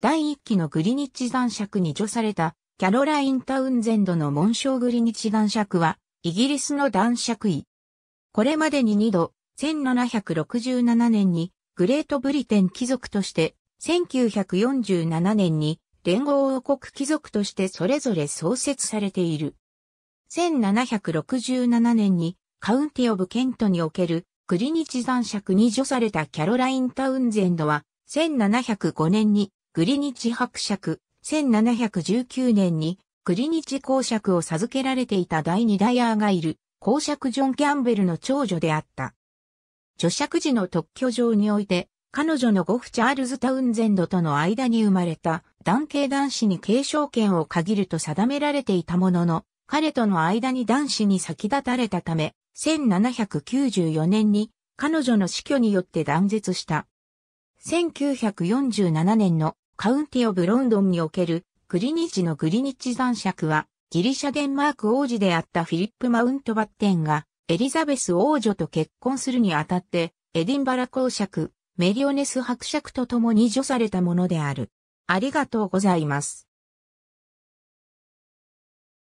第1期のグリニッジ男爵に叙されたキャロライン・タウンゼンドの紋章グリニッジ男爵はイギリスの男爵位。これまでに2度、1767年にグレートブリテン貴族として、1947年に連合王国貴族としてそれぞれ創設されている。1767年にカウンティ・オブ・ケントにおけるグリニッジ男爵に叙されたキャロライン・タウンゼンドは、1705年にグリニッジ伯爵、1719年にグリニッジ公爵を授けられていた第2代アーガイル、公爵ジョン・キャンベルの長女であった。叙爵時の特許状において、彼女のゴフチャールズ・タウンゼンドとの間に生まれた男系男子に継承権を限ると定められていたものの、彼との間に男子に先立たれたため、1794年に彼女の死去によって断絶した。1947年のカウンティ・オブ・ロンドンにおけるグリニッジのグリニッジ男爵は、ギリシャ・デンマーク王子であったフィリップ・マウントバッテンがエリザベス王女と結婚するにあたって、エディンバラ公爵、メリオネス伯爵と共に叙されたものである。ありがとうございます。